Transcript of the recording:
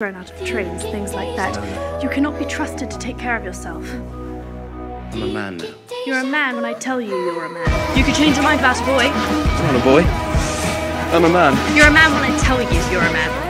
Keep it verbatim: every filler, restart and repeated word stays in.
thrown out of trains, things like that. You cannot be trusted to take care of yourself. I'm a man now. You're a man when I tell you you're a man. You could change your mind about a boy. I'm not a boy. I'm a man. You're a man when I tell you you're a man.